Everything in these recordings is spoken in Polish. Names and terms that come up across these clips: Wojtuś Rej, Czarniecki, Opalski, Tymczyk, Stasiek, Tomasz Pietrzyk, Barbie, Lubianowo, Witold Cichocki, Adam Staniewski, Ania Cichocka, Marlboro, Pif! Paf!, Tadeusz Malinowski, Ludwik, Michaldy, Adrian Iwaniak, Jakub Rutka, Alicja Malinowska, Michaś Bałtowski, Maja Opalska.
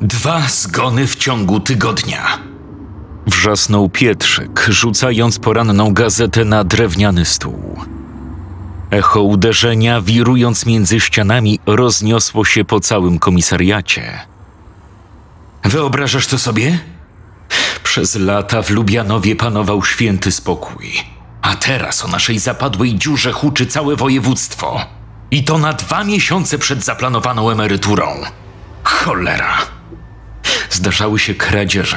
2 zgony w ciągu tygodnia. Wrzasnął Pietrzyk, rzucając poranną gazetę na drewniany stół. Echo uderzenia, wirując między ścianami, rozniosło się po całym komisariacie. Wyobrażasz to sobie? Przez lata w Lubianowie panował święty spokój. A teraz o naszej zapadłej dziurze huczy całe województwo. I to na 2 miesiące przed zaplanowaną emeryturą. Cholera! Zdarzały się kradzieże,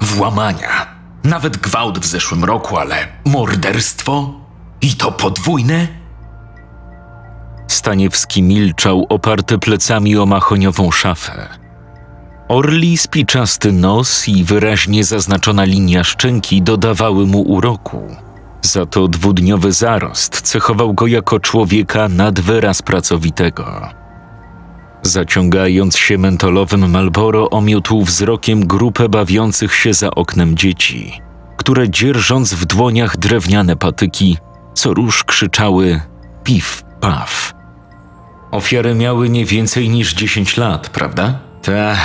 włamania, nawet gwałt w zeszłym roku, ale morderstwo? I to podwójne? Staniewski milczał, oparty plecami o mahoniową szafę. Orli spiczasty nos i wyraźnie zaznaczona linia szczęki dodawały mu uroku. Za to 2-dniowy zarost cechował go jako człowieka nad wyraz pracowitego. Zaciągając się mentolowym Marlboro, omiótł wzrokiem grupę bawiących się za oknem dzieci, które dzierżąc w dłoniach drewniane patyki, co róż krzyczały „Pif! Paf!”. Ofiary miały nie więcej niż 10 lat, prawda? Ta,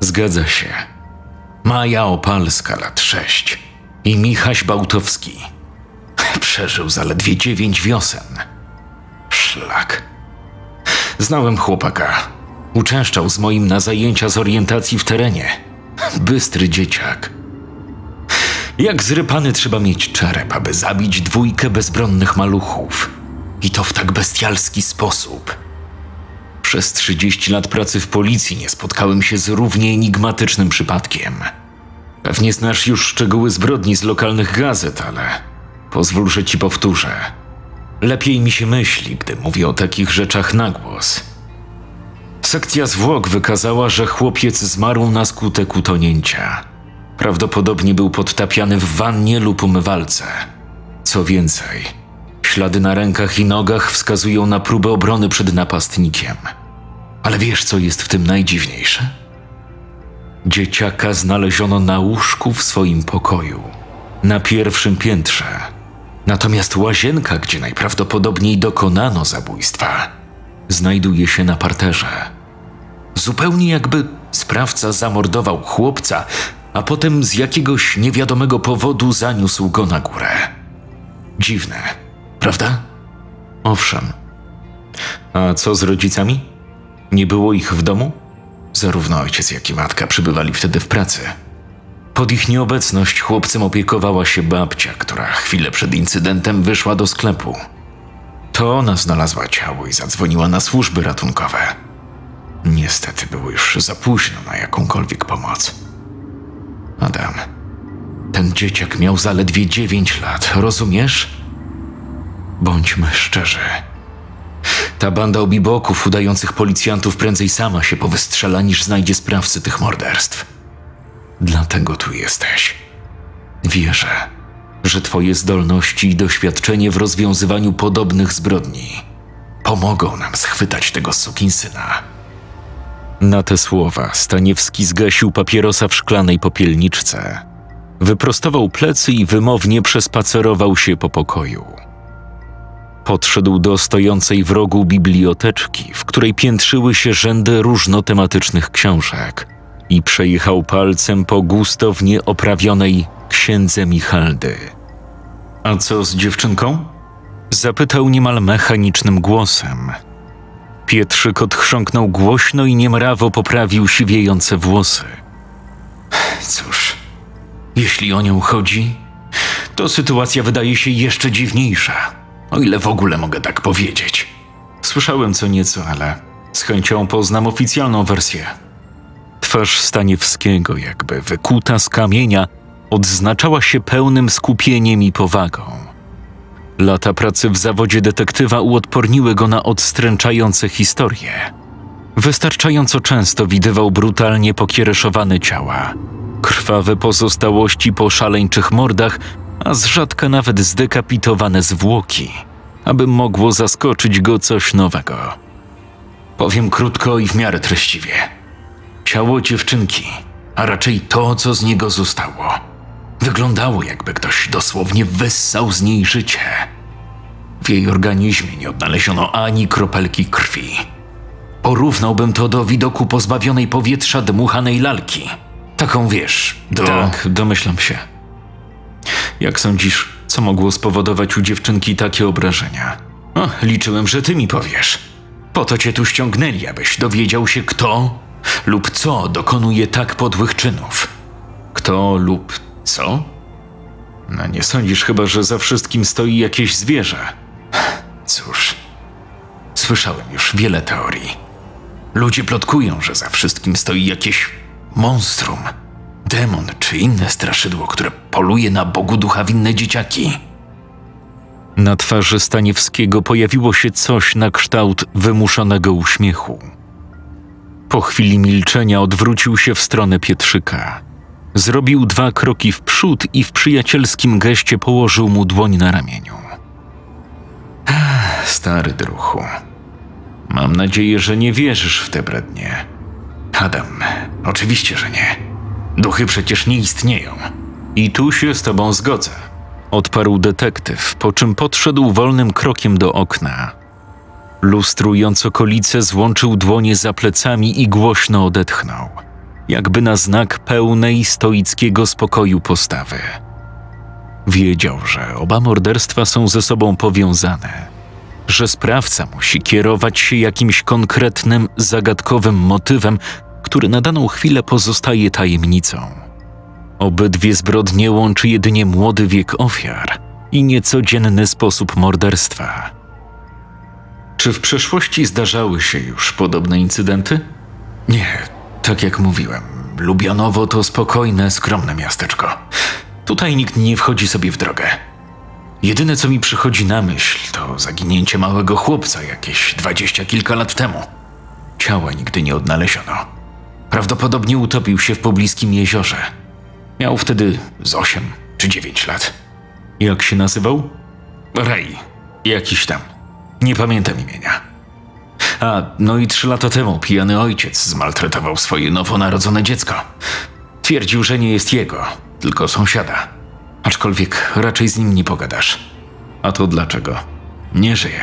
zgadza się. Maja Opalska, lat 6 i Michaś Bałtowski. Przeżył zaledwie 9 wiosen. Szlak. Znałem chłopaka. Uczęszczał z moim na zajęcia z orientacji w terenie. Bystry dzieciak. Jak zrypany trzeba mieć czerep, aby zabić 2 bezbronnych maluchów. I to w tak bestialski sposób. Przez 30 lat pracy w policji nie spotkałem się z równie enigmatycznym przypadkiem. Pewnie znasz już szczegóły zbrodni z lokalnych gazet, ale pozwól, że ci powtórzę. Lepiej mi się myśli, gdy mówię o takich rzeczach na głos. Sekcja zwłok wykazała, że chłopiec zmarł na skutek utonięcia. Prawdopodobnie był podtapiany w wannie lub umywalce. Co więcej, ślady na rękach i nogach wskazują na próbę obrony przed napastnikiem. Ale wiesz, co jest w tym najdziwniejsze? Dzieciaka znaleziono na łóżku w swoim pokoju, na 1. piętrze. Natomiast łazienka, gdzie najprawdopodobniej dokonano zabójstwa, znajduje się na parterze. Zupełnie jakby sprawca zamordował chłopca, a potem z jakiegoś niewiadomego powodu zaniósł go na górę. Dziwne, prawda? Owszem. A co z rodzicami? Nie było ich w domu? Zarówno ojciec, jak i matka przybywali wtedy w pracy. Pod ich nieobecność chłopcem opiekowała się babcia, która chwilę przed incydentem wyszła do sklepu. To ona znalazła ciało i zadzwoniła na służby ratunkowe. Niestety było już za późno na jakąkolwiek pomoc. Adam, ten dzieciak miał zaledwie 9 lat, rozumiesz? Bądźmy szczerzy. Ta banda obiboków udających policjantów prędzej sama się powystrzela, niż znajdzie sprawcy tych morderstw. Dlatego tu jesteś. Wierzę, że twoje zdolności i doświadczenie w rozwiązywaniu podobnych zbrodni pomogą nam schwytać tego sukinsyna. Na te słowa Staniewski zgasił papierosa w szklanej popielniczce. Wyprostował plecy i wymownie przespacerował się po pokoju. Podszedł do stojącej w rogu biblioteczki, w której piętrzyły się rzędy różnotematycznych książek, i przejechał palcem po gustownie oprawionej księdze Michaldy. A co z dziewczynką? Zapytał niemal mechanicznym głosem. Pietrzyk odchrząknął głośno i niemrawo poprawił siwiejące włosy. Cóż, jeśli o nią chodzi, to sytuacja wydaje się jeszcze dziwniejsza, o ile w ogóle mogę tak powiedzieć. Słyszałem co nieco, ale z chęcią poznam oficjalną wersję. Twarz Staniewskiego, jakby wykuta z kamienia, odznaczała się pełnym skupieniem i powagą. Lata pracy w zawodzie detektywa uodporniły go na odstręczające historie. Wystarczająco często widywał brutalnie pokiereszowane ciała, krwawe pozostałości po szaleńczych mordach, a z rzadka nawet zdekapitowane zwłoki, aby mogło zaskoczyć go coś nowego. Powiem krótko i w miarę treściwie. Ciało dziewczynki, a raczej to, co z niego zostało, wyglądało, jakby ktoś dosłownie wyssał z niej życie. W jej organizmie nie odnaleziono ani kropelki krwi. Porównałbym to do widoku pozbawionej powietrza dmuchanej lalki. Taką, wiesz, do... Tak, domyślam się. Jak sądzisz, co mogło spowodować u dziewczynki takie obrażenia? O, liczyłem, że ty mi powiesz. Po to cię tu ściągnęli, abyś dowiedział się, kto lub co dokonuje tak podłych czynów. Kto lub co? No nie sądzisz chyba, że za wszystkim stoi jakieś zwierzę. Cóż, słyszałem już wiele teorii. Ludzie plotkują, że za wszystkim stoi jakieś monstrum, demon czy inne straszydło, które poluje na Bogu ducha winne dzieciaki. Na twarzy Staniewskiego pojawiło się coś na kształt wymuszonego uśmiechu. Po chwili milczenia odwrócił się w stronę Pietrzyka. Zrobił dwa kroki w przód i w przyjacielskim geście położył mu dłoń na ramieniu. Stary druchu, mam nadzieję, że nie wierzysz w te brednie. Adam, oczywiście, że nie. Duchy przecież nie istnieją. I tu się z tobą zgodzę. Odparł detektyw, po czym podszedł wolnym krokiem do okna. Lustrując okolice, złączył dłonie za plecami i głośno odetchnął, jakby na znak pełnej stoickiego spokoju postawy. Wiedział, że oba morderstwa są ze sobą powiązane, że sprawca musi kierować się jakimś konkretnym, zagadkowym motywem, który na daną chwilę pozostaje tajemnicą. Obydwie zbrodnie łączy jedynie młody wiek ofiar i niecodzienny sposób morderstwa. Czy w przeszłości zdarzały się już podobne incydenty? Nie, tak jak mówiłem, Lubianowo to spokojne, skromne miasteczko. Tutaj nikt nie wchodzi sobie w drogę. Jedyne, co mi przychodzi na myśl, to zaginięcie małego chłopca jakieś 20 kilka lat temu. Ciała nigdy nie odnaleziono. Prawdopodobnie utopił się w pobliskim jeziorze. Miał wtedy z 8 czy 9 lat. Jak się nazywał? Rej. Jakiś tam. Nie pamiętam imienia. A, no i 3 lata temu pijany ojciec zmaltretował swoje nowonarodzone dziecko. Twierdził, że nie jest jego, tylko sąsiada. Aczkolwiek raczej z nim nie pogadasz. A to dlaczego? Nie żyje.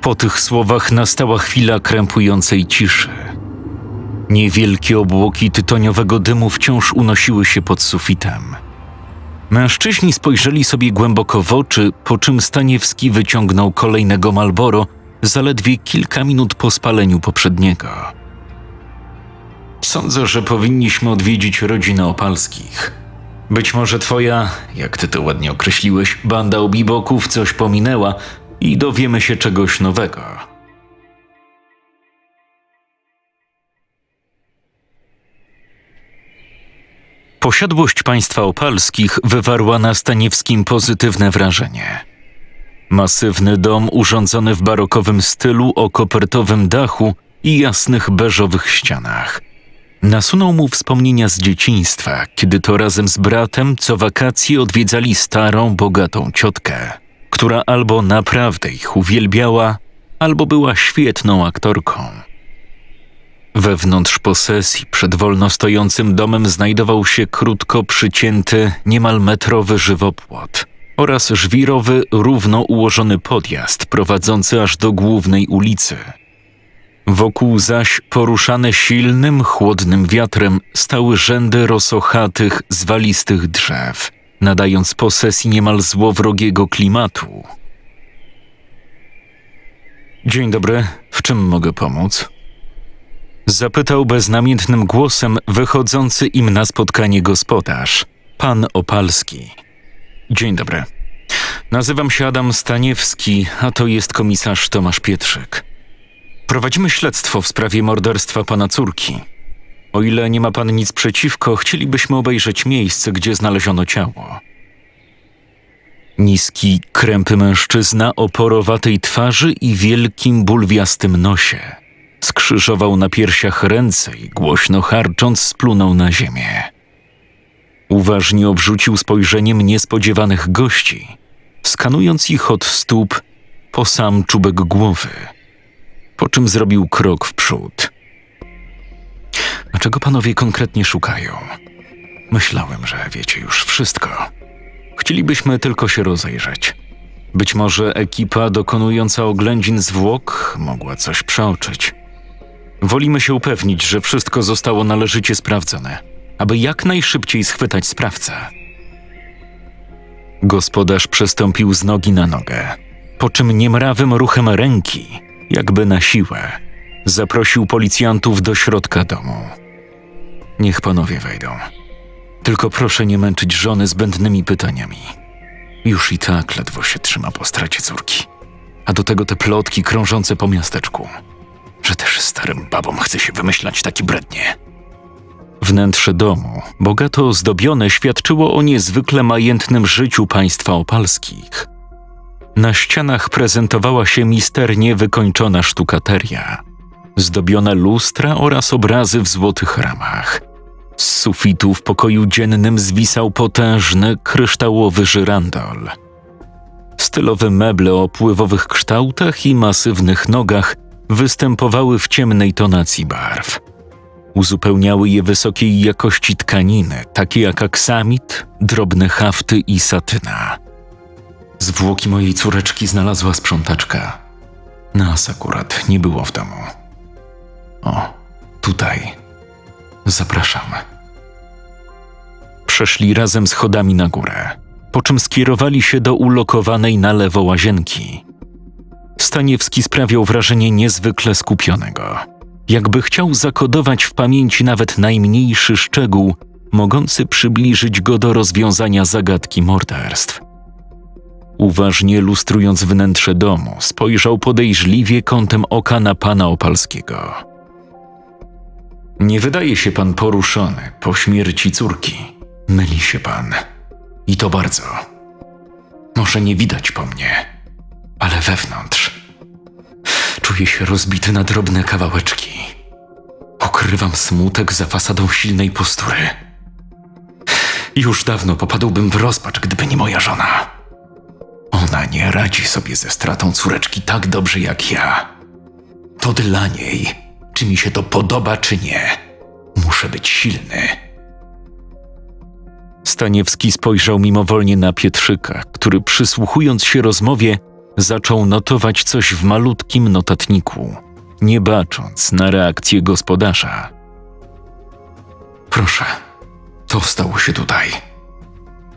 Po tych słowach nastała chwila krępującej ciszy. Niewielkie obłoki tytoniowego dymu wciąż unosiły się pod sufitem. Mężczyźni spojrzeli sobie głęboko w oczy, po czym Staniewski wyciągnął kolejnego Marlboro zaledwie kilka minut po spaleniu poprzedniego. Sądzę, że powinniśmy odwiedzić rodzinę Opalskich. Być może twoja, jak ty to ładnie określiłeś, banda obiboków coś pominęła i dowiemy się czegoś nowego. Posiadłość państwa Opalskich wywarła na Staniewskim pozytywne wrażenie. Masywny dom urządzony w barokowym stylu o kopertowym dachu i jasnych beżowych ścianach. Nasunął mu wspomnienia z dzieciństwa, kiedy to razem z bratem co wakacje odwiedzali starą, bogatą ciotkę, która albo naprawdę ich uwielbiała, albo była świetną aktorką. Wewnątrz posesji przed wolno stojącym domem znajdował się krótko przycięty, niemal metrowy żywopłot oraz żwirowy, równo ułożony podjazd prowadzący aż do głównej ulicy. Wokół zaś, poruszane silnym, chłodnym wiatrem, stały rzędy rosochatych, zwalistych drzew, nadając posesji niemal złowrogiego klimatu. Dzień dobry, w czym mogę pomóc? Zapytał beznamiętnym głosem wychodzący im na spotkanie gospodarz, pan Opalski. Dzień dobry. Nazywam się Adam Staniewski, a to jest komisarz Tomasz Pietrzyk. Prowadzimy śledztwo w sprawie morderstwa pana córki. O ile nie ma pan nic przeciwko, chcielibyśmy obejrzeć miejsce, gdzie znaleziono ciało. Niski, krępy mężczyzna o porowatej twarzy i wielkim, bulwiastym nosie. Skrzyżował na piersiach ręce i głośno charcząc splunął na ziemię. Uważnie obrzucił spojrzeniem niespodziewanych gości, skanując ich od stóp po sam czubek głowy, po czym zrobił krok w przód. A czego panowie konkretnie szukają? Myślałem, że wiecie już wszystko. Chcielibyśmy tylko się rozejrzeć. Być może ekipa dokonująca oględzin zwłok mogła coś przeoczyć. Wolimy się upewnić, że wszystko zostało należycie sprawdzone, aby jak najszybciej schwytać sprawcę. Gospodarz przestąpił z nogi na nogę, po czym niemrawym ruchem ręki, jakby na siłę, zaprosił policjantów do środka domu. Niech panowie wejdą. Tylko proszę nie męczyć żony zbędnymi pytaniami. Już i tak ledwo się trzyma po stracie córki. A do tego te plotki krążące po miasteczku. Że też starym babom chce się wymyślać takie brednie. Wnętrze domu, bogato ozdobione, świadczyło o niezwykle majętnym życiu państwa opalskich. Na ścianach prezentowała się misternie wykończona sztukateria, zdobione lustra oraz obrazy w złotych ramach. Z sufitu w pokoju dziennym zwisał potężny, kryształowy żyrandol. Stylowe meble o pływowych kształtach i masywnych nogach występowały w ciemnej tonacji barw. Uzupełniały je wysokiej jakości tkaniny, takie jak aksamit, drobne hafty i satyna. Zwłoki mojej córeczki znalazła sprzątaczka. Nas akurat nie było w domu. O, tutaj. Zapraszam. Przeszli razem schodami na górę, po czym skierowali się do ulokowanej na lewo łazienki. Staniewski sprawiał wrażenie niezwykle skupionego, jakby chciał zakodować w pamięci nawet najmniejszy szczegół, mogący przybliżyć go do rozwiązania zagadki morderstw. Uważnie lustrując wnętrze domu, spojrzał podejrzliwie kątem oka na pana Opalskiego. Nie wydaje się pan poruszony po śmierci córki. Myli się pan. I to bardzo. Może nie widać po mnie, ale wewnątrz. Czuję się rozbity na drobne kawałeczki. Ukrywam smutek za fasadą silnej postury. Już dawno popadłbym w rozpacz, gdyby nie moja żona. Ona nie radzi sobie ze stratą córeczki tak dobrze jak ja. To dla niej. Czy mi się to podoba, czy nie? Muszę być silny. Staniewski spojrzał mimowolnie na Pietrzyka, który przysłuchując się rozmowie, zaczął notować coś w malutkim notatniku, nie bacząc na reakcję gospodarza. Proszę, to stało się tutaj.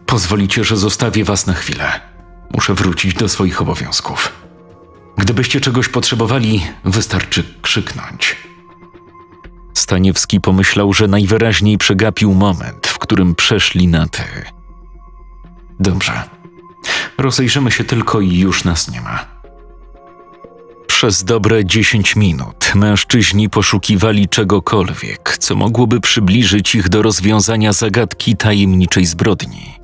Pozwolicie, że zostawię was na chwilę. Muszę wrócić do swoich obowiązków. Gdybyście czegoś potrzebowali, wystarczy krzyknąć. Staniewski pomyślał, że najwyraźniej przegapił moment, w którym przeszli na ty. Dobrze. Rozejrzymy się tylko i już nas nie ma. Przez dobre 10 minut mężczyźni poszukiwali czegokolwiek, co mogłoby przybliżyć ich do rozwiązania zagadki tajemniczej zbrodni.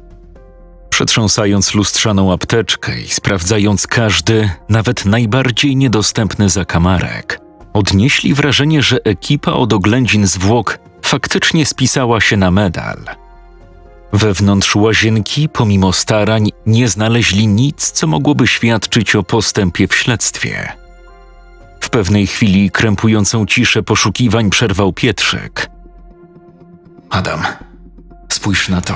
Przetrząsając lustrzaną apteczkę i sprawdzając każdy, nawet najbardziej niedostępny zakamarek, odnieśli wrażenie, że ekipa od oględzin zwłok faktycznie spisała się na medal. Wewnątrz łazienki, pomimo starań, nie znaleźli nic, co mogłoby świadczyć o postępie w śledztwie. W pewnej chwili krępującą ciszę poszukiwań przerwał Pietrzyk. Adam, spójrz na to.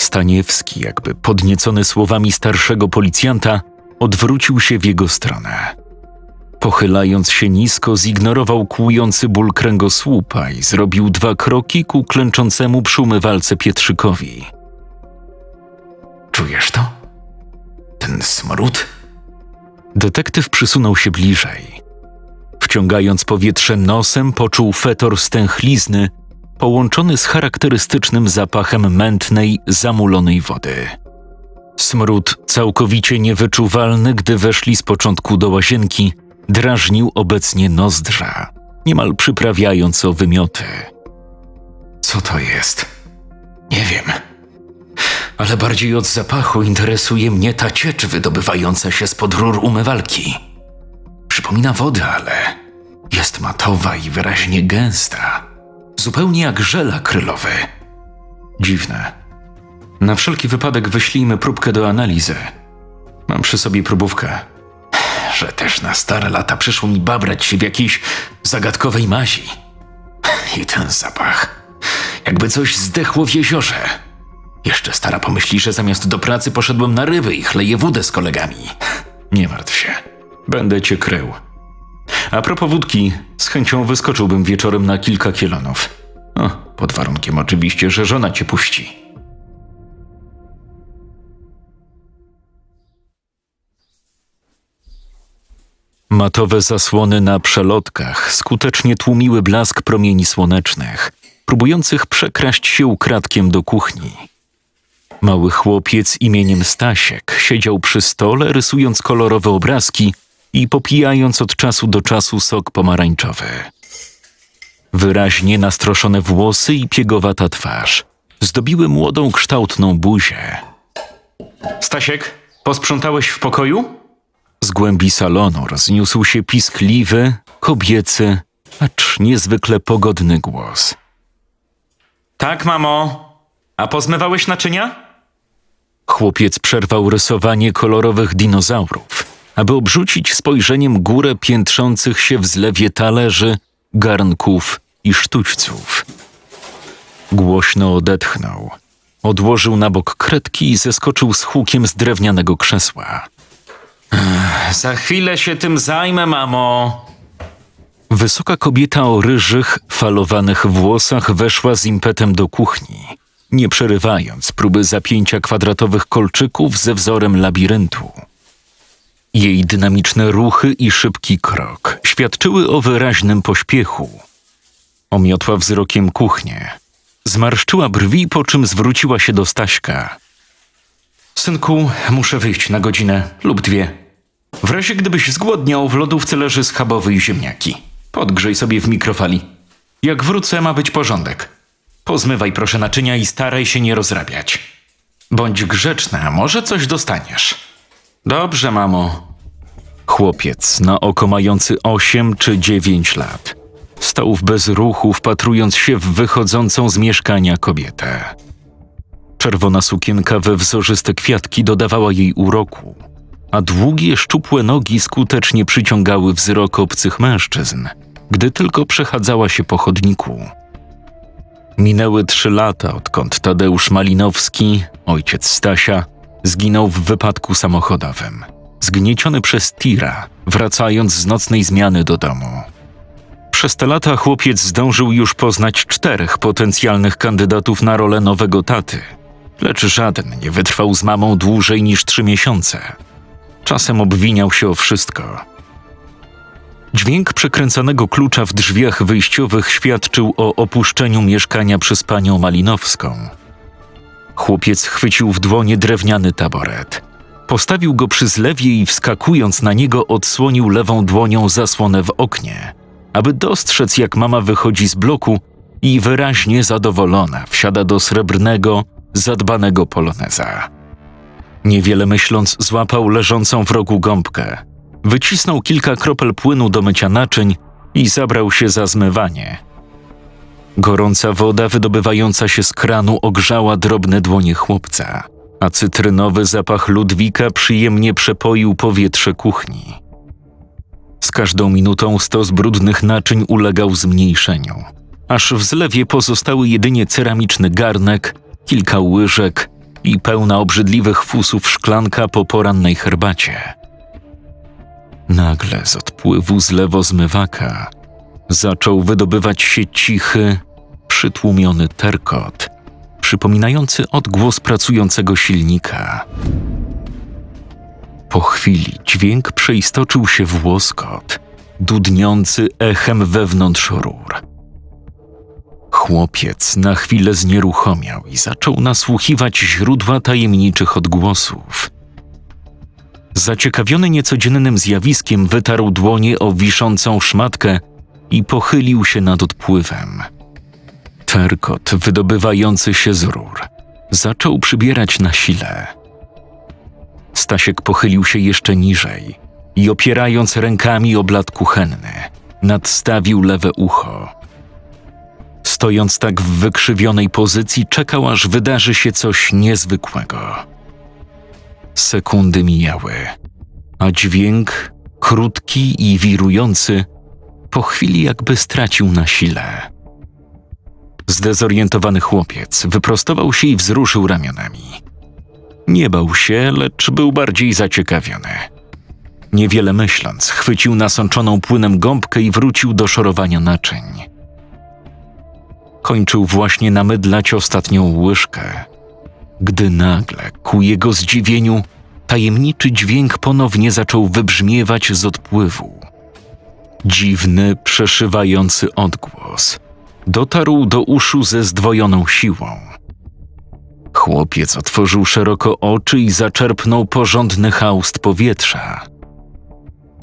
Staniewski, jakby podniecony słowami starszego policjanta, odwrócił się w jego stronę. Pochylając się nisko, zignorował kłujący ból kręgosłupa i zrobił 2 kroki ku klęczącemu przy umywalce Pietrzykowi. Czujesz to? Ten smród? Detektyw przysunął się bliżej. Wciągając powietrze nosem, poczuł fetor stęchlizny, połączony z charakterystycznym zapachem mętnej, zamulonej wody. Smród, całkowicie niewyczuwalny, gdy weszli z początku do łazienki, drażnił obecnie nozdrza, niemal przyprawiając o wymioty. Co to jest? Nie wiem. Ale bardziej od zapachu interesuje mnie ta ciecz wydobywająca się spod rur umywalki. Przypomina wodę, ale jest matowa i wyraźnie gęsta. Zupełnie jak żel akrylowy. Dziwne. Na wszelki wypadek wyślijmy próbkę do analizy. Mam przy sobie próbówkę. Że też na stare lata przyszło mi babrać się w jakiejś zagadkowej mazi. I ten zapach. Jakby coś zdechło w jeziorze. Jeszcze stara pomyśli, że zamiast do pracy poszedłem na ryby i chleję wódę z kolegami. Nie martw się, będę cię krył. A propos wódki, z chęcią wyskoczyłbym wieczorem na kilka kielonów. O, pod warunkiem oczywiście, że żona cię puści. Matowe zasłony na przelotkach skutecznie tłumiły blask promieni słonecznych, próbujących przekraść się ukradkiem do kuchni. Mały chłopiec imieniem Stasiek siedział przy stole, rysując kolorowe obrazki i popijając od czasu do czasu sok pomarańczowy. Wyraźnie nastroszone włosy i piegowata twarz zdobiły młodą, kształtną buzię. Stasiek, posprzątałeś w pokoju? Z głębi salonu rozniósł się piskliwy, kobiecy, acz niezwykle pogodny głos. Tak, mamo. A pozmywałeś naczynia? Chłopiec przerwał rysowanie kolorowych dinozaurów, aby obrzucić spojrzeniem górę piętrzących się w zlewie talerzy, garnków i sztućców. Głośno odetchnął. Odłożył na bok kredki i zeskoczył z hukiem z drewnianego krzesła. Za chwilę się tym zajmę, mamo. Wysoka kobieta o ryżych, falowanych włosach weszła z impetem do kuchni, nie przerywając próby zapięcia kwadratowych kolczyków ze wzorem labiryntu. Jej dynamiczne ruchy i szybki krok świadczyły o wyraźnym pośpiechu. Omiotła wzrokiem kuchnię. Zmarszczyła brwi, po czym zwróciła się do Staśka. Synku, muszę wyjść na godzinę lub dwie. W razie gdybyś zgłodniał, w lodówce leży schabowy i ziemniaki. Podgrzej sobie w mikrofali. Jak wrócę, ma być porządek. Pozmywaj proszę naczynia i staraj się nie rozrabiać. Bądź grzeczna, może coś dostaniesz. Dobrze, mamo. Chłopiec, na oko mający 8 czy 9 lat, stał w bezruchu, wpatrując się w wychodzącą z mieszkania kobietę. Czerwona sukienka we wzorzyste kwiatki dodawała jej uroku, a długie, szczupłe nogi skutecznie przyciągały wzrok obcych mężczyzn, gdy tylko przechadzała się po chodniku. Minęły 3 lata, odkąd Tadeusz Malinowski, ojciec Stasia, zginął w wypadku samochodowym, zgnieciony przez tira, wracając z nocnej zmiany do domu. Przez te lata chłopiec zdążył już poznać 4 potencjalnych kandydatów na rolę nowego taty, lecz żaden nie wytrwał z mamą dłużej niż 3 miesiące. Czasem obwiniał się o wszystko. Dźwięk przekręcanego klucza w drzwiach wyjściowych świadczył o opuszczeniu mieszkania przez panią Malinowską. Chłopiec chwycił w dłonie drewniany taboret. Postawił go przy zlewie i wskakując na niego odsłonił lewą dłonią zasłonę w oknie, aby dostrzec, jak mama wychodzi z bloku i wyraźnie zadowolona wsiada do srebrnego, zadbanego poloneza. Niewiele myśląc, złapał leżącą w rogu gąbkę, wycisnął kilka kropel płynu do mycia naczyń i zabrał się za zmywanie. Gorąca woda wydobywająca się z kranu ogrzała drobne dłonie chłopca, a cytrynowy zapach Ludwika przyjemnie przepoił powietrze kuchni. Z każdą minutą stos brudnych naczyń ulegał zmniejszeniu, aż w zlewie pozostały jedynie ceramiczny garnek, kilka łyżek i pełna obrzydliwych fusów szklanka po porannej herbacie. Nagle z odpływu zlewozmywaka zaczął wydobywać się cichy, przytłumiony terkot, przypominający odgłos pracującego silnika. Po chwili dźwięk przeistoczył się w łoskot, dudniący echem wewnątrz rur. Chłopiec na chwilę znieruchomiał i zaczął nasłuchiwać źródła tajemniczych odgłosów. Zaciekawiony niecodziennym zjawiskiem wytarł dłonie o wiszącą szmatkę i pochylił się nad odpływem. Terkot wydobywający się z rur zaczął przybierać na sile. Stasiek pochylił się jeszcze niżej i opierając rękami o blat kuchenny, nadstawił lewe ucho. Stojąc tak w wykrzywionej pozycji, czekał, aż wydarzy się coś niezwykłego. Sekundy mijały, a dźwięk, krótki i wirujący, po chwili jakby stracił na sile. Zdezorientowany chłopiec wyprostował się i wzruszył ramionami. Nie bał się, lecz był bardziej zaciekawiony. Niewiele myśląc, chwycił nasączoną płynem gąbkę i wrócił do szorowania naczyń. Kończył właśnie namydlać ostatnią łyżkę, gdy nagle, ku jego zdziwieniu, tajemniczy dźwięk ponownie zaczął wybrzmiewać z odpływu. Dziwny, przeszywający odgłos dotarł do uszu ze zdwojoną siłą. Chłopiec otworzył szeroko oczy i zaczerpnął porządny haust powietrza.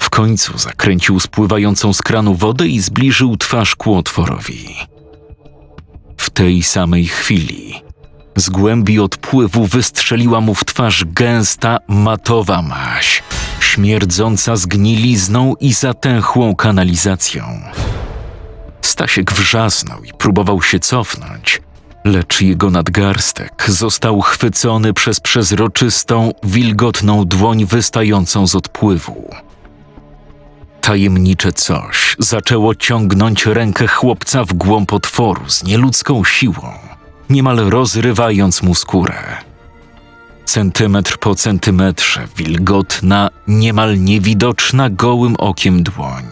W końcu zakręcił spływającą z kranu wodę i zbliżył twarz ku otworowi. W tej samej chwili z głębi odpływu wystrzeliła mu w twarz gęsta, matowa maź, śmierdząca zgnilizną i zatęchłą kanalizacją. Stasiek wrzasnął i próbował się cofnąć, lecz jego nadgarstek został chwycony przez przezroczystą, wilgotną dłoń wystającą z odpływu. Tajemnicze coś zaczęło ciągnąć rękę chłopca w głąb otworu z nieludzką siłą, niemal rozrywając mu skórę. Centymetr po centymetrze wilgotna, niemal niewidoczna gołym okiem dłoń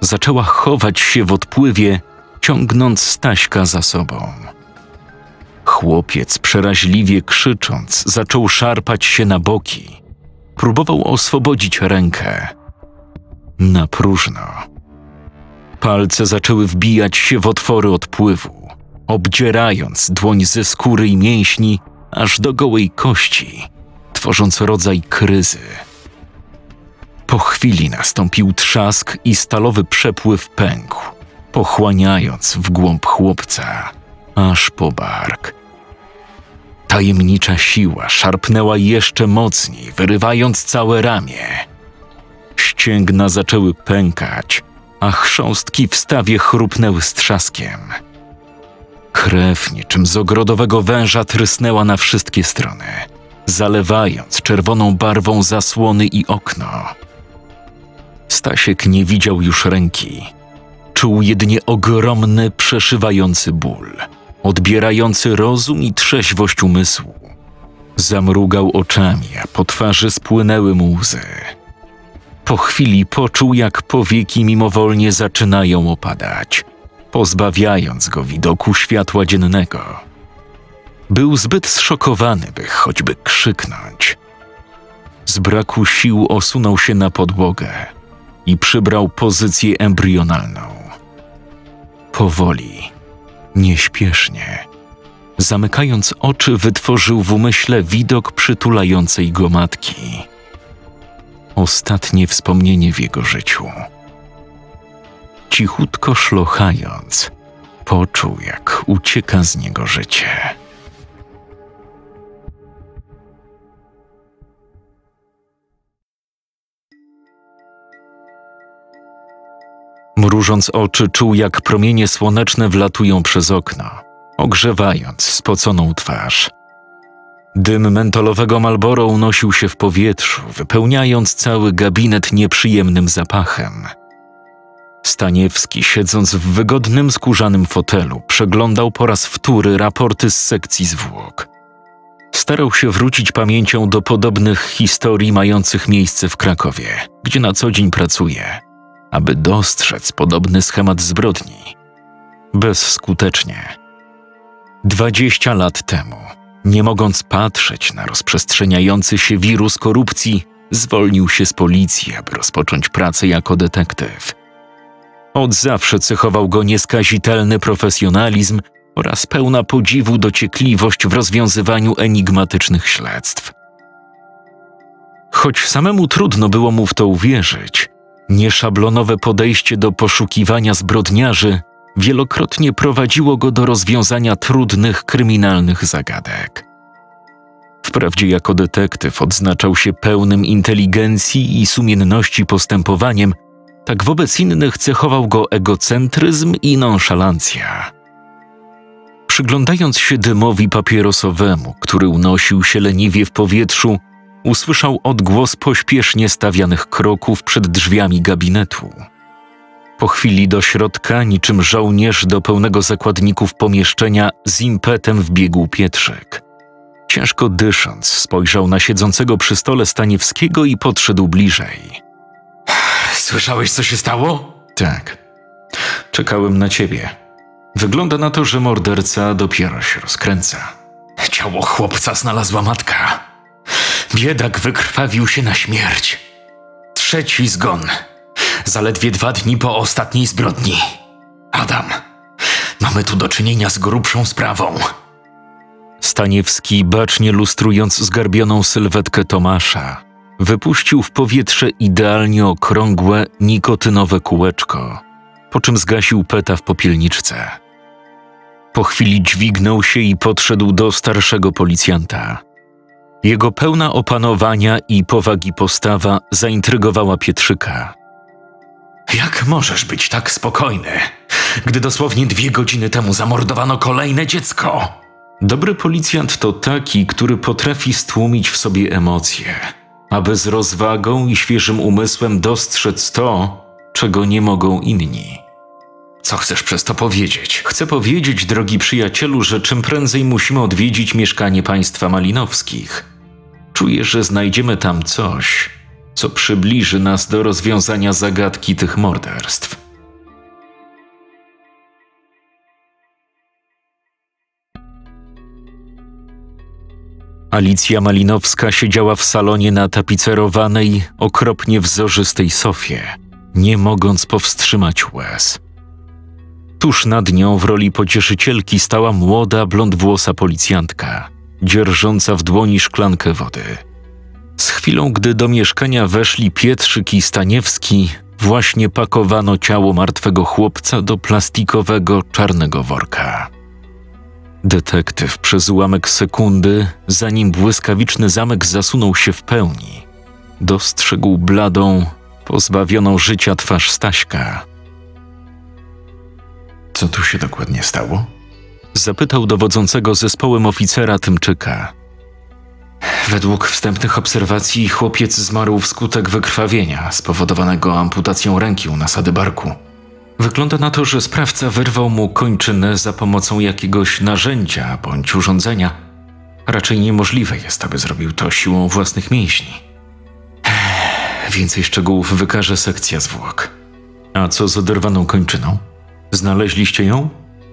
zaczęła chować się w odpływie, ciągnąc Staśka za sobą. Chłopiec, przeraźliwie krzycząc, zaczął szarpać się na boki. Próbował oswobodzić rękę. Na próżno. Palce zaczęły wbijać się w otwory odpływu, obdzierając dłoń ze skóry i mięśni aż do gołej kości, tworząc rodzaj kryzy. Po chwili nastąpił trzask i stalowy przepływ pękł, pochłaniając w głąb chłopca, aż po bark. Tajemnicza siła szarpnęła jeszcze mocniej, wyrywając całe ramię. Ścięgna zaczęły pękać, a chrząstki w stawie chrupnęły z trzaskiem. Krew niczym z ogrodowego węża trysnęła na wszystkie strony, zalewając czerwoną barwą zasłony i okno. Stasiek nie widział już ręki. Czuł jedynie ogromny, przeszywający ból, odbierający rozum i trzeźwość umysłu. Zamrugał oczami, a po twarzy spłynęły mu łzy. Po chwili poczuł, jak powieki mimowolnie zaczynają opadać, pozbawiając go widoku światła dziennego. Był zbyt zszokowany, by choćby krzyknąć. Z braku sił osunął się na podłogę i przybrał pozycję embrionalną. Powoli, nieśpiesznie, zamykając oczy, wytworzył w umyśle widok przytulającej go matki. Ostatnie wspomnienie w jego życiu. Cichutko szlochając, poczuł, jak ucieka z niego życie. Mrużąc oczy, czuł, jak promienie słoneczne wlatują przez okno, ogrzewając spoconą twarz. Dym mentolowego Marlboro unosił się w powietrzu, wypełniając cały gabinet nieprzyjemnym zapachem. Staniewski, siedząc w wygodnym, skórzanym fotelu, przeglądał po raz wtóry raporty z sekcji zwłok. Starał się wrócić pamięcią do podobnych historii mających miejsce w Krakowie, gdzie na co dzień pracuje, aby dostrzec podobny schemat zbrodni. Bezskutecznie. 20 lat temu, nie mogąc patrzeć na rozprzestrzeniający się wirus korupcji, zwolnił się z policji, aby rozpocząć pracę jako detektyw. Od zawsze cechował go nieskazitelny profesjonalizm oraz pełna podziwu dociekliwość w rozwiązywaniu enigmatycznych śledztw. Choć samemu trudno było mu w to uwierzyć, nieszablonowe podejście do poszukiwania zbrodniarzy wielokrotnie prowadziło go do rozwiązania trudnych kryminalnych zagadek. Wprawdzie jako detektyw odznaczał się pełnym inteligencji i sumienności postępowaniem, tak wobec innych cechował go egocentryzm i nonszalancja. Przyglądając się dymowi papierosowemu, który unosił się leniwie w powietrzu, usłyszał odgłos pośpiesznie stawianych kroków przed drzwiami gabinetu. Po chwili do środka, niczym żołnierz do pełnego zakładników pomieszczenia, z impetem wbiegł Pietrzyk. Ciężko dysząc, spojrzał na siedzącego przy stole Staniewskiego i podszedł bliżej. Słyszałeś, co się stało? Tak. Czekałem na ciebie. Wygląda na to, że morderca dopiero się rozkręca. Ciało chłopca znalazła matka. Biedak wykrwawił się na śmierć. 3. zgon. Zaledwie 2 dni po ostatniej zbrodni. Adam, mamy tu do czynienia z grubszą sprawą. Staniewski, bacznie lustrując zgarbioną sylwetkę Tomasza, wypuścił w powietrze idealnie okrągłe, nikotynowe kółeczko, po czym zgasił peta w popielniczce. Po chwili dźwignął się i podszedł do starszego policjanta. Jego pełna opanowania i powagi postawa zaintrygowała Pietrzyka. Jak możesz być tak spokojny, gdy dosłownie 2 godziny temu zamordowano kolejne dziecko? Dobry policjant to taki, który potrafi stłumić w sobie emocje, aby z rozwagą i świeżym umysłem dostrzec to, czego nie mogą inni. Co chcesz przez to powiedzieć? Chcę powiedzieć, drogi przyjacielu, że czym prędzej musimy odwiedzić mieszkanie państwa Malinowskich. Czuję, że znajdziemy tam coś, co przybliży nas do rozwiązania zagadki tych morderstw. Alicja Malinowska siedziała w salonie na tapicerowanej, okropnie wzorzystej sofie, nie mogąc powstrzymać łez. Tuż nad nią w roli pocieszycielki stała młoda, blondwłosa policjantka, dzierżąca w dłoni szklankę wody. Z chwilą, gdy do mieszkania weszli Pietrzyk i Staniewski, właśnie pakowano ciało martwego chłopca do plastikowego, czarnego worka. Detektyw przez ułamek sekundy, zanim błyskawiczny zamek zasunął się w pełni, dostrzegł bladą, pozbawioną życia twarz Staśka. Co tu się dokładnie stało? Zapytał dowodzącego zespołem oficera Tymczyka. Według wstępnych obserwacji chłopiec zmarł wskutek wykrwawienia spowodowanego amputacją ręki u nasady barku. Wygląda na to, że sprawca wyrwał mu kończynę za pomocą jakiegoś narzędzia bądź urządzenia. Raczej niemożliwe jest, aby zrobił to siłą własnych mięśni. Więcej szczegółów wykaże sekcja zwłok. A co z oderwaną kończyną? Znaleźliście ją?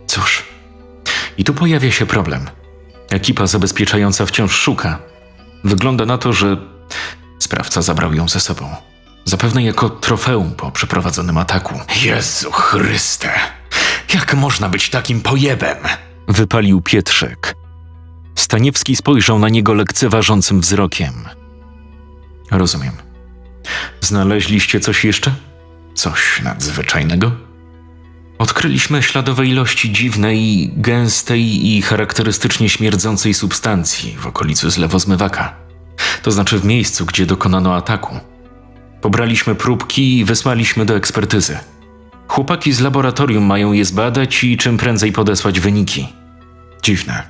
Cóż, i tu pojawia się problem. Ekipa zabezpieczająca wciąż szuka. Wygląda na to, że sprawca zabrał ją ze sobą. Zapewne jako trofeum po przeprowadzonym ataku. Jezu Chryste! Jak można być takim pojebem? Wypalił Pietrzyk. Staniewski spojrzał na niego lekceważącym wzrokiem. Rozumiem. Znaleźliście coś jeszcze? Coś nadzwyczajnego? Odkryliśmy śladowe ilości dziwnej, gęstej i charakterystycznie śmierdzącej substancji w okolicy zlewozmywaka. To znaczy w miejscu, gdzie dokonano ataku. Pobraliśmy próbki i wysłaliśmy do ekspertyzy. Chłopaki z laboratorium mają je zbadać i czym prędzej podesłać wyniki. Dziwne.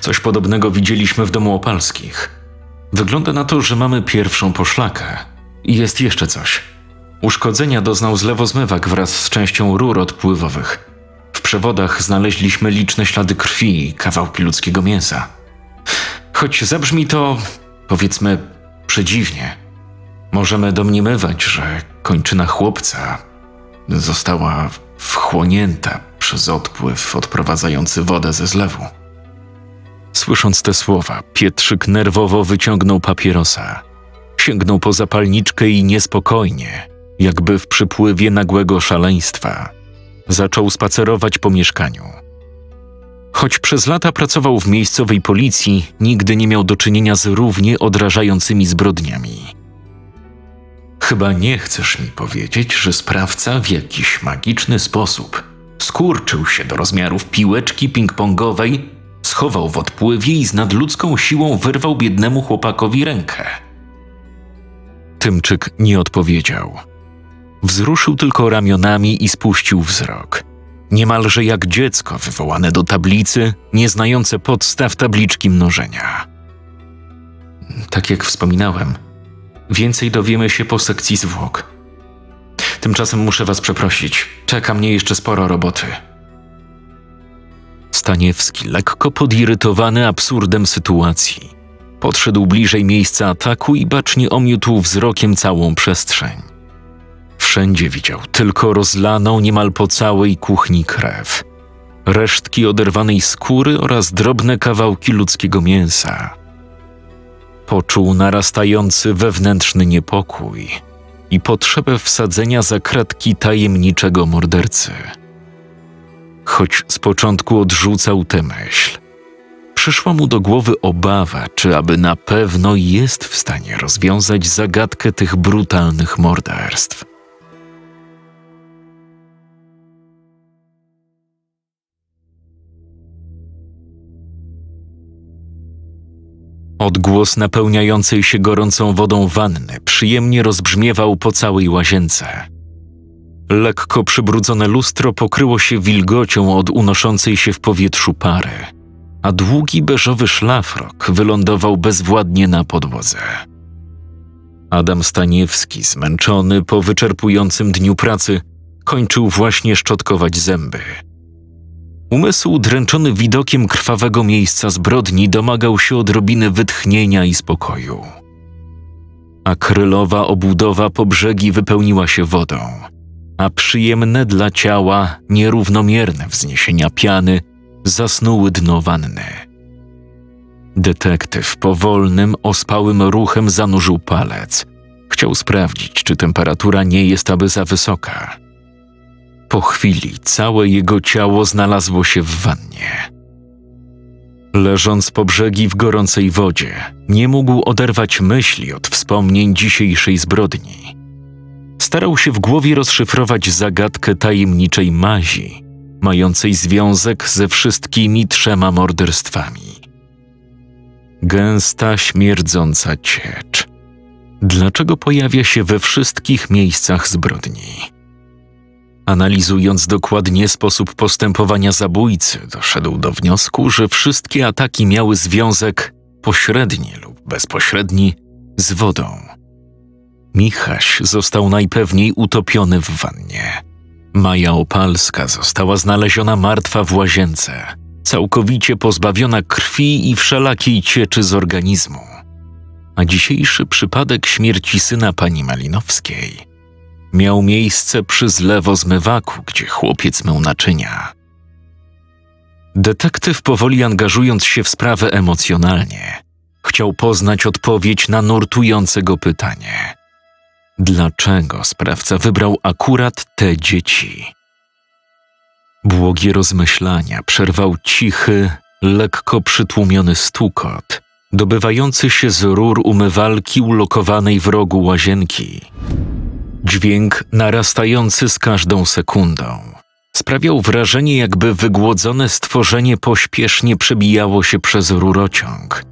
Coś podobnego widzieliśmy w domu Opalskich. Wygląda na to, że mamy pierwszą poszlakę. I jest jeszcze coś. Uszkodzenia doznał zlewozmywak wraz z częścią rur odpływowych. W przewodach znaleźliśmy liczne ślady krwi i kawałki ludzkiego mięsa. Choć zabrzmi to, powiedzmy, przedziwnie, możemy domniemywać, że kończyna chłopca została wchłonięta przez odpływ odprowadzający wodę ze zlewu. Słysząc te słowa, Pietrzyk nerwowo wyciągnął papierosa. Sięgnął po zapalniczkę i niespokojnie, jakby w przypływie nagłego szaleństwa, zaczął spacerować po mieszkaniu. Choć przez lata pracował w miejscowej policji, nigdy nie miał do czynienia z równie odrażającymi zbrodniami. Chyba nie chcesz mi powiedzieć, że sprawca w jakiś magiczny sposób skurczył się do rozmiarów piłeczki ping-pongowej, schował w odpływie i z nadludzką siłą wyrwał biednemu chłopakowi rękę. Tymczyk nie odpowiedział. Wzruszył tylko ramionami i spuścił wzrok. Niemalże jak dziecko wywołane do tablicy, nie znające podstaw tabliczki mnożenia. Tak jak wspominałem, więcej dowiemy się po sekcji zwłok. Tymczasem muszę was przeprosić. Czeka mnie jeszcze sporo roboty. Staniewski, lekko podirytowany absurdem sytuacji, podszedł bliżej miejsca ataku i bacznie omiótł wzrokiem całą przestrzeń. Wszędzie widział tylko rozlaną niemal po całej kuchni krew, resztki oderwanej skóry oraz drobne kawałki ludzkiego mięsa. Poczuł narastający wewnętrzny niepokój i potrzebę wsadzenia za kratki tajemniczego mordercy. Choć z początku odrzucał tę myśl, przyszła mu do głowy obawa, czy aby na pewno jest w stanie rozwiązać zagadkę tych brutalnych morderstw. Odgłos napełniającej się gorącą wodą wanny przyjemnie rozbrzmiewał po całej łazience. Lekko przybrudzone lustro pokryło się wilgocią od unoszącej się w powietrzu pary, a długi beżowy szlafrok wylądował bezwładnie na podłodze. Adam Staniewski, zmęczony po wyczerpującym dniu pracy, kończył właśnie szczotkować zęby. Umysł dręczony widokiem krwawego miejsca zbrodni domagał się odrobiny wytchnienia i spokoju. Akrylowa obudowa po brzegi wypełniła się wodą, a przyjemne dla ciała, nierównomierne wzniesienia piany zasnuły dno wanny. Detektyw powolnym, ospałym ruchem zanurzył palec. Chciał sprawdzić, czy temperatura nie jest aby za wysoka. Po chwili całe jego ciało znalazło się w wannie. Leżąc po brzegi w gorącej wodzie, nie mógł oderwać myśli od wspomnień dzisiejszej zbrodni. Starał się w głowie rozszyfrować zagadkę tajemniczej mazi, mającej związek ze wszystkimi trzema morderstwami. Gęsta, śmierdząca ciecz. Dlaczego pojawia się we wszystkich miejscach zbrodni? Analizując dokładnie sposób postępowania zabójcy, doszedł do wniosku, że wszystkie ataki miały związek pośredni lub bezpośredni z wodą. Michaś został najpewniej utopiony w wannie. Maja Opalska została znaleziona martwa w łazience, całkowicie pozbawiona krwi i wszelakiej cieczy z organizmu. A dzisiejszy przypadek śmierci syna pani Malinowskiej miał miejsce przy zlewozmywaku, gdzie chłopiec mył naczynia. Detektyw, powoli angażując się w sprawę emocjonalnie, chciał poznać odpowiedź na nurtujące go pytanie. Dlaczego sprawca wybrał akurat te dzieci? Błogie rozmyślania przerwał cichy, lekko przytłumiony stukot, dobywający się z rur umywalki ulokowanej w rogu łazienki. Dźwięk narastający z każdą sekundą sprawiał wrażenie, jakby wygłodzone stworzenie pośpiesznie przebijało się przez rurociąg.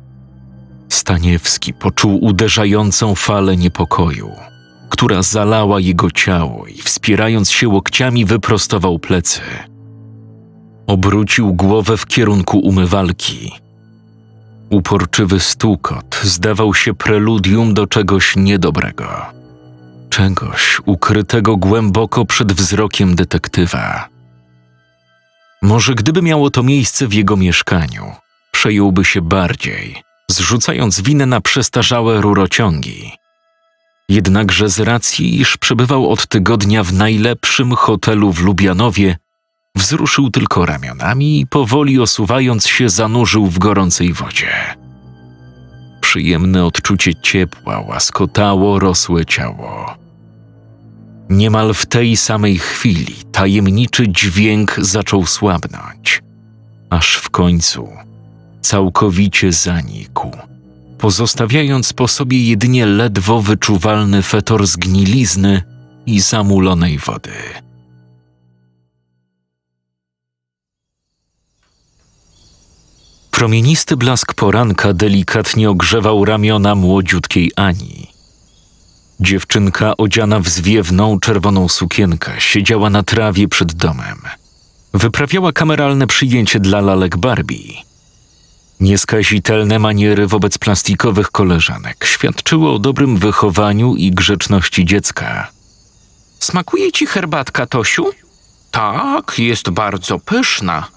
Staniewski poczuł uderzającą falę niepokoju, która zalała jego ciało i wspierając się łokciami wyprostował plecy. Obrócił głowę w kierunku umywalki. Uporczywy stukot zdawał się preludium do czegoś niedobrego. Czegoś ukrytego głęboko przed wzrokiem detektywa. Może gdyby miało to miejsce w jego mieszkaniu, przejąłby się bardziej, zrzucając winę na przestarzałe rurociągi. Jednakże z racji, iż przebywał od tygodnia w najlepszym hotelu w Lubianowie, wzruszył tylko ramionami i powoli osuwając się zanurzył w gorącej wodzie. Przyjemne odczucie ciepła łaskotało rosłe ciało. Niemal w tej samej chwili tajemniczy dźwięk zaczął słabnąć, aż w końcu całkowicie zanikł, pozostawiając po sobie jedynie ledwo wyczuwalny fetor zgnilizny i zamulonej wody. Promienisty blask poranka delikatnie ogrzewał ramiona młodziutkiej Ani. Dziewczynka odziana w zwiewną, czerwoną sukienkę siedziała na trawie przed domem. Wyprawiała kameralne przyjęcie dla lalek Barbie. Nieskazitelne maniery wobec plastikowych koleżanek świadczyły o dobrym wychowaniu i grzeczności dziecka. Smakuje ci herbatka, Tosiu? Tak, jest bardzo pyszna.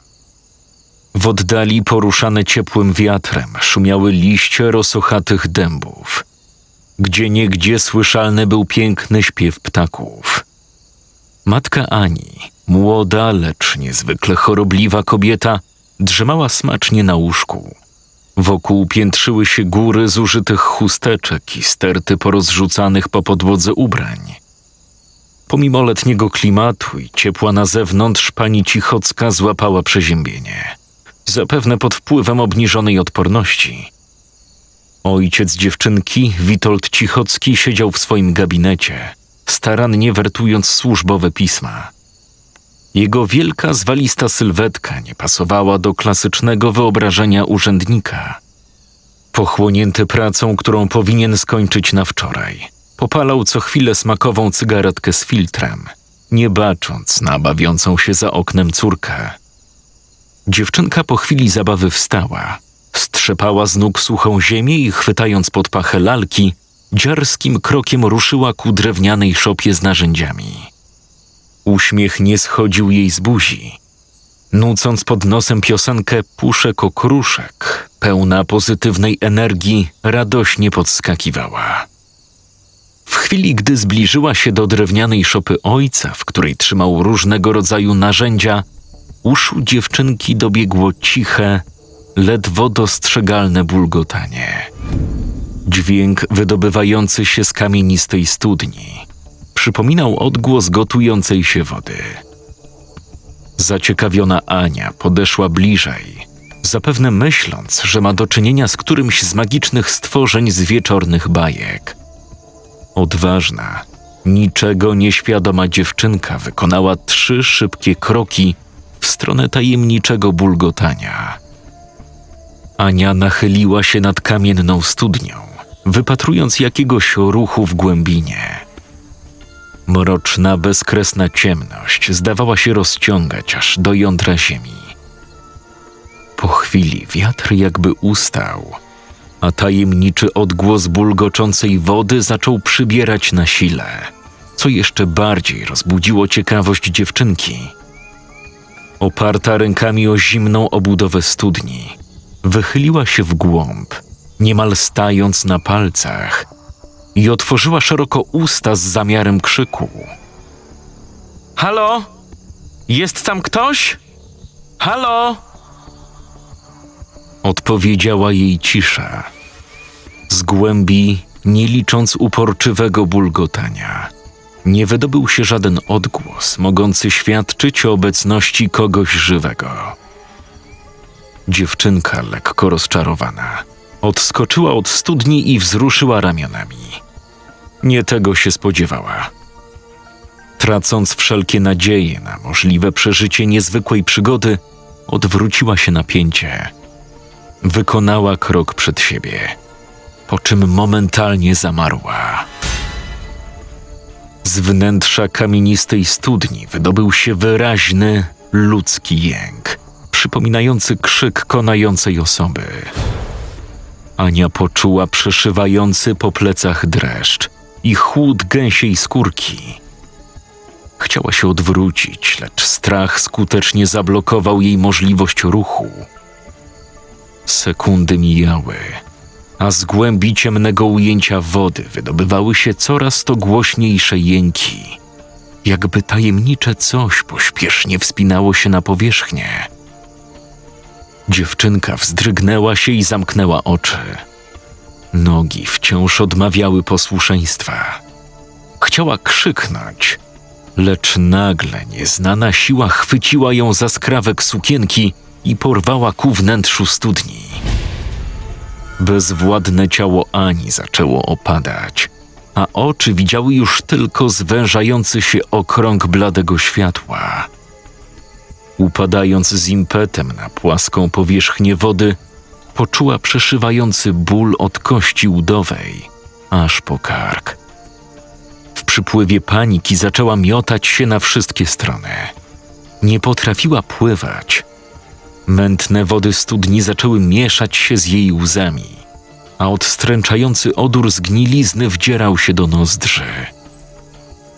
W oddali, poruszane ciepłym wiatrem, szumiały liście rosochatych dębów. Gdzieniegdzie słyszalny był piękny śpiew ptaków. Matka Ani, młoda, lecz niezwykle chorobliwa kobieta, drzemała smacznie na łóżku. Wokół piętrzyły się góry zużytych chusteczek i sterty porozrzucanych po podłodze ubrań. Pomimo letniego klimatu i ciepła na zewnątrz, pani Cichocka złapała przeziębienie. Zapewne pod wpływem obniżonej odporności. Ojciec dziewczynki, Witold Cichocki, siedział w swoim gabinecie, starannie wertując służbowe pisma. Jego wielka, zwalista sylwetka nie pasowała do klasycznego wyobrażenia urzędnika. Pochłonięty pracą, którą powinien skończyć na wczoraj, popalał co chwilę smakową cygaretkę z filtrem, nie bacząc na bawiącą się za oknem córkę. Dziewczynka po chwili zabawy wstała, strzepała z nóg suchą ziemię i, chwytając pod pachę lalki, dziarskim krokiem ruszyła ku drewnianej szopie z narzędziami. Uśmiech nie schodził jej z buzi. Nucąc pod nosem piosenkę Puszek Okruszek, pełna pozytywnej energii, radośnie podskakiwała. W chwili, gdy zbliżyła się do drewnianej szopy ojca, w której trzymał różnego rodzaju narzędzia, uszu dziewczynki dobiegło ciche, ledwo dostrzegalne bulgotanie. Dźwięk wydobywający się z kamienistej studni przypominał odgłos gotującej się wody. Zaciekawiona Ania podeszła bliżej, zapewne myśląc, że ma do czynienia z którymś z magicznych stworzeń z wieczornych bajek. Odważna, niczego nieświadoma dziewczynka wykonała 3 szybkie kroki w stronę tajemniczego bulgotania. Ania nachyliła się nad kamienną studnią, wypatrując jakiegoś ruchu w głębinie. Mroczna, bezkresna ciemność zdawała się rozciągać aż do jądra ziemi. Po chwili wiatr jakby ustał, a tajemniczy odgłos bulgoczącej wody zaczął przybierać na sile, co jeszcze bardziej rozbudziło ciekawość dziewczynki. Oparta rękami o zimną obudowę studni, wychyliła się w głąb, niemal stając na palcach, i otworzyła szeroko usta z zamiarem krzyku. Halo? Jest tam ktoś? Halo? Odpowiedziała jej cisza. Z głębi, nie licząc uporczywego bulgotania, nie wydobył się żaden odgłos mogący świadczyć o obecności kogoś żywego. Dziewczynka, lekko rozczarowana, odskoczyła od studni i wzruszyła ramionami. Nie tego się spodziewała. Tracąc wszelkie nadzieje na możliwe przeżycie niezwykłej przygody, odwróciła się na pięcie. Wykonała krok przed siebie, po czym momentalnie zamarła. Z wnętrza kamienistej studni wydobył się wyraźny, ludzki jęk, przypominający krzyk konającej osoby. Ania poczuła przeszywający po plecach dreszcz i chłód gęsiej skórki. Chciała się odwrócić, lecz strach skutecznie zablokował jej możliwość ruchu. Sekundy mijały, a z głębi ciemnego ujęcia wody wydobywały się coraz to głośniejsze jęki, jakby tajemnicze coś pośpiesznie wspinało się na powierzchnię. Dziewczynka wzdrygnęła się i zamknęła oczy. Nogi wciąż odmawiały posłuszeństwa. Chciała krzyknąć, lecz nagle nieznana siła chwyciła ją za skrawek sukienki i porwała ku wnętrzu studni. Bezwładne ciało Ani zaczęło opadać, a oczy widziały już tylko zwężający się okrąg bladego światła. Upadając z impetem na płaską powierzchnię wody, poczuła przeszywający ból od kości udowej, aż po kark. W przypływie paniki zaczęła miotać się na wszystkie strony. Nie potrafiła pływać. Mętne wody studni zaczęły mieszać się z jej łzami, a odstręczający odór zgnilizny wdzierał się do nozdrzy.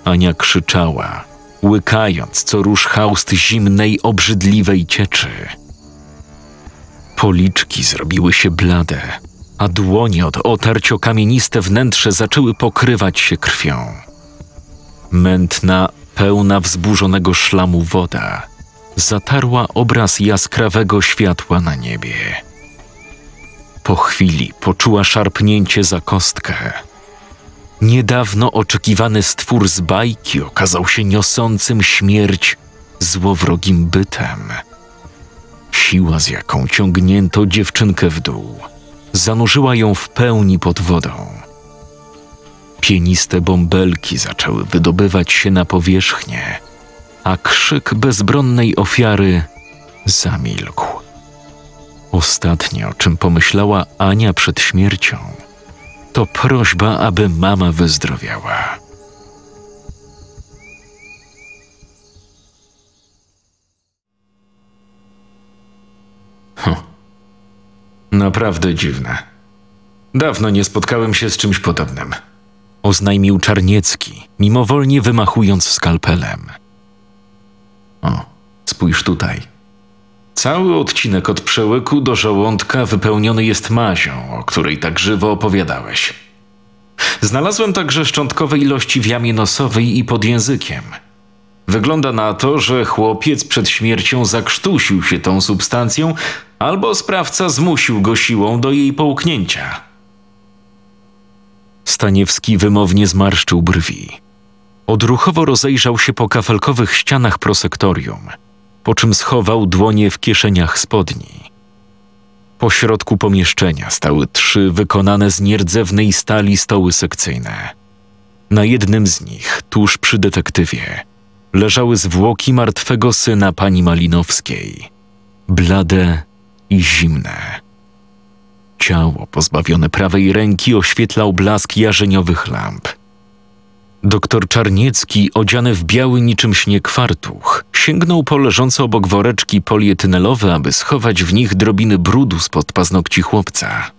Ania krzyczała, łykając co rusz haust zimnej, obrzydliwej cieczy. Policzki zrobiły się blade, a dłonie od otarć o kamieniste wnętrze zaczęły pokrywać się krwią. Mętna, pełna wzburzonego szlamu woda zatarła obraz jaskrawego światła na niebie. Po chwili poczuła szarpnięcie za kostkę. Niedawno oczekiwany stwór z bajki okazał się niosącym śmierć złowrogim bytem. Siła, z jaką ciągnięto dziewczynkę w dół, zanurzyła ją w pełni pod wodą. Pieniste bąbelki zaczęły wydobywać się na powierzchnię, a krzyk bezbronnej ofiary zamilkł. Ostatnie, o czym pomyślała Ania przed śmiercią, to prośba, aby mama wyzdrowiała. Naprawdę dziwne. Dawno nie spotkałem się z czymś podobnym, oznajmił Czarniecki, mimowolnie wymachując skalpelem. O, spójrz tutaj. Cały odcinek od przełyku do żołądka wypełniony jest mazią, o której tak żywo opowiadałeś. Znalazłem także szczątkowe ilości w jamie nosowej i pod językiem. Wygląda na to, że chłopiec przed śmiercią zakrztusił się tą substancją, albo sprawca zmusił go siłą do jej połknięcia. Staniewski wymownie zmarszczył brwi. Odruchowo rozejrzał się po kafelkowych ścianach prosektorium, po czym schował dłonie w kieszeniach spodni. Po środku pomieszczenia stały trzy wykonane z nierdzewnej stali stoły sekcyjne. Na jednym z nich, tuż przy detektywie, leżały zwłoki martwego syna pani Malinowskiej. Blade i zimne. Ciało pozbawione prawej ręki oświetlał blask jarzeniowych lamp. Doktor Czarniecki, odziany w biały niczym śnieg fartuch, sięgnął po leżące obok woreczki polietynelowe, aby schować w nich drobiny brudu spod paznokci chłopca.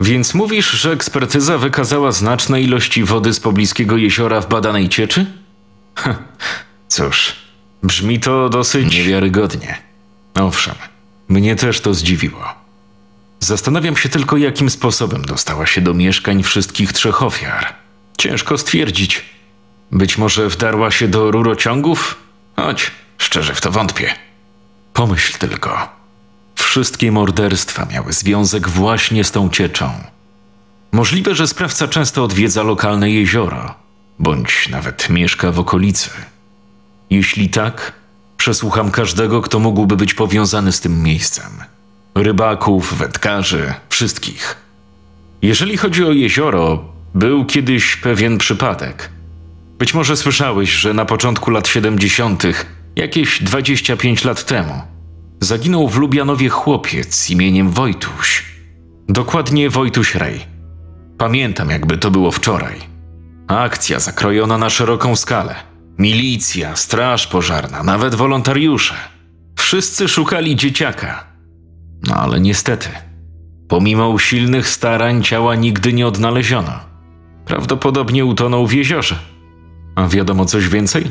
Więc mówisz, że ekspertyza wykazała znaczne ilości wody z pobliskiego jeziora w badanej cieczy? Cóż, brzmi to dosyć niewiarygodnie. Owszem, mnie też to zdziwiło. Zastanawiam się tylko, jakim sposobem dostała się do mieszkań wszystkich trzech ofiar. Ciężko stwierdzić. Być może wdarła się do rurociągów? Choć szczerze w to wątpię. Pomyśl tylko. Wszystkie morderstwa miały związek właśnie z tą cieczą. Możliwe, że sprawca często odwiedza lokalne jezioro, bądź nawet mieszka w okolicy. Jeśli tak, przesłucham każdego, kto mógłby być powiązany z tym miejscem. Rybaków, wędkarzy, wszystkich. Jeżeli chodzi o jezioro, był kiedyś pewien przypadek. Być może słyszałeś, że na początku lat 70., jakieś 25 lat temu, zaginął w Lubianowie chłopiec imieniem Wojtuś. Dokładnie Wojtuś Rej. Pamiętam, jakby to było wczoraj. Akcja zakrojona na szeroką skalę. Milicja, straż pożarna, nawet wolontariusze. Wszyscy szukali dzieciaka. No ale niestety, pomimo usilnych starań ciała nigdy nie odnaleziono. Prawdopodobnie utonął w jeziorze. A wiadomo coś więcej?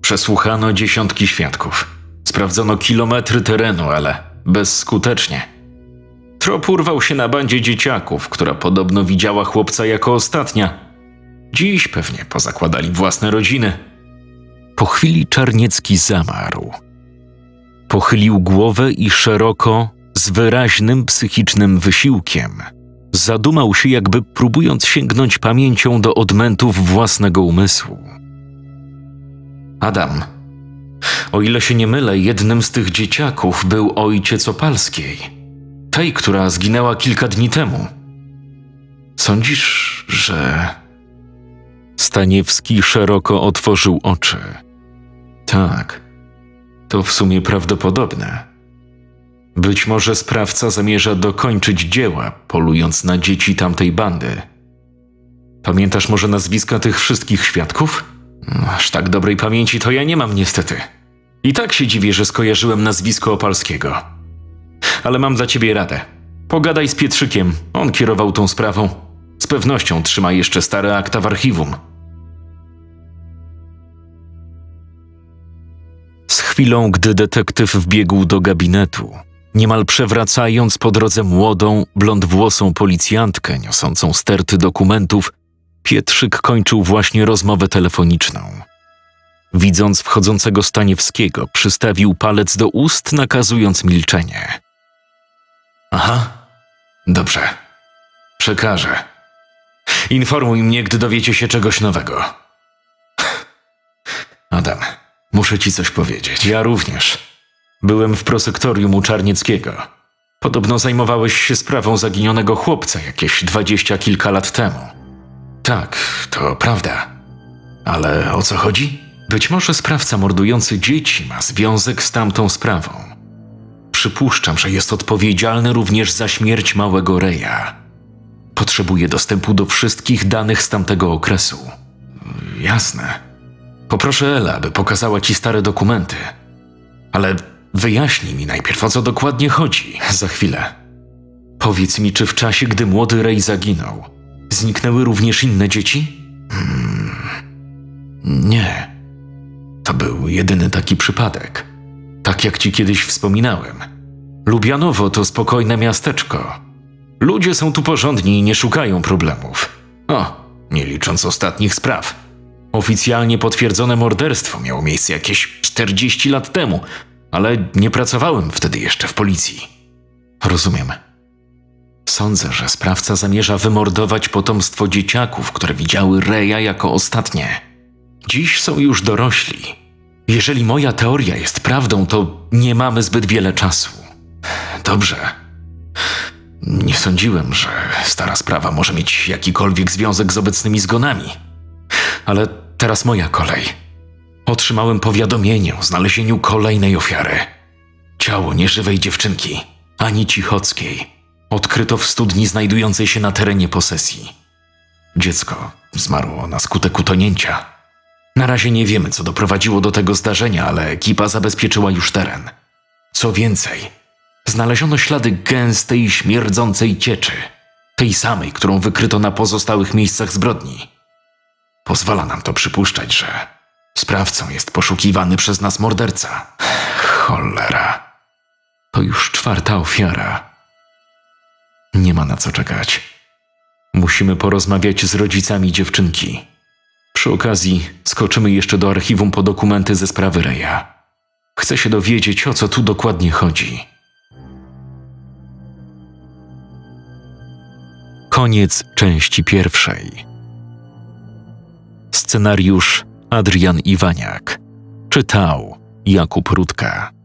Przesłuchano dziesiątki świadków. Sprawdzono kilometry terenu, ale bezskutecznie. Trop urwał się na bandzie dzieciaków, która podobno widziała chłopca jako ostatnia. Dziś pewnie pozakładali własne rodziny. Po chwili Czarniecki zamarł. Pochylił głowę i szeroko, z wyraźnym psychicznym wysiłkiem, zadumał się, jakby próbując sięgnąć pamięcią do odmętów własnego umysłu. Adam, o ile się nie mylę, jednym z tych dzieciaków był ojciec Opalskiej, tej, która zginęła kilka dni temu. Sądzisz, że... Staniewski szeroko otworzył oczy. Tak, to w sumie prawdopodobne. Być może sprawca zamierza dokończyć dzieła, polując na dzieci tamtej bandy. Pamiętasz może nazwiska tych wszystkich świadków? Aż tak dobrej pamięci to ja nie mam niestety. I tak się dziwię, że skojarzyłem nazwisko Opalskiego. Ale mam dla ciebie radę. Pogadaj z Pietrzykiem, on kierował tą sprawą. Z pewnością trzyma jeszcze stare akta w archiwum. chwilą, gdy detektyw wbiegł do gabinetu, niemal przewracając po drodze młodą, blondwłosą policjantkę niosącą sterty dokumentów, Pietrzyk kończył właśnie rozmowę telefoniczną. Widząc wchodzącego Staniewskiego, przystawił palec do ust, nakazując milczenie. Aha, dobrze. Przekażę. Informuj mnie, gdy dowiecie się czegoś nowego. Adam, muszę ci coś powiedzieć. Ja również. Byłem w prosektorium u Czarnieckiego. Podobno zajmowałeś się sprawą zaginionego chłopca jakieś 20 kilka lat temu. Tak, to prawda. Ale o co chodzi? Być może sprawca mordujący dzieci ma związek z tamtą sprawą. Przypuszczam, że jest odpowiedzialny również za śmierć małego Reja. Potrzebuje dostępu do wszystkich danych z tamtego okresu. Jasne. Poproszę Ela, by pokazała ci stare dokumenty. Ale wyjaśnij mi najpierw, o co dokładnie chodzi. Za chwilę. Powiedz mi, czy w czasie, gdy młody Rej zaginął, zniknęły również inne dzieci? Nie. To był jedyny taki przypadek. Tak jak ci kiedyś wspominałem. Lubianowo to spokojne miasteczko. Ludzie są tu porządni i nie szukają problemów. O, nie licząc ostatnich spraw. Oficjalnie potwierdzone morderstwo miało miejsce jakieś 40 lat temu, ale nie pracowałem wtedy jeszcze w policji. Rozumiem. Sądzę, że sprawca zamierza wymordować potomstwo dzieciaków, które widziały Reja jako ostatnie. Dziś są już dorośli. Jeżeli moja teoria jest prawdą, to nie mamy zbyt wiele czasu. Dobrze. Nie sądziłem, że stara sprawa może mieć jakikolwiek związek z obecnymi zgonami. Ale teraz moja kolej. Otrzymałem powiadomienie o znalezieniu kolejnej ofiary. Ciało nieżywej dziewczynki, Ani Cichockiej, odkryto w studni znajdującej się na terenie posesji. Dziecko zmarło na skutek utonięcia. Na razie nie wiemy, co doprowadziło do tego zdarzenia, ale ekipa zabezpieczyła już teren. Co więcej, znaleziono ślady gęstej, śmierdzącej cieczy. Tej samej, którą wykryto na pozostałych miejscach zbrodni. Pozwala nam to przypuszczać, że sprawcą jest poszukiwany przez nas morderca. Cholera. To już 4. ofiara. Nie ma na co czekać. Musimy porozmawiać z rodzicami dziewczynki. Przy okazji skoczymy jeszcze do archiwum po dokumenty ze sprawy Reja. Chcę się dowiedzieć, o co tu dokładnie chodzi. Koniec części pierwszej. Scenariusz Adrian Iwaniak. Czytał Jakub Rutka.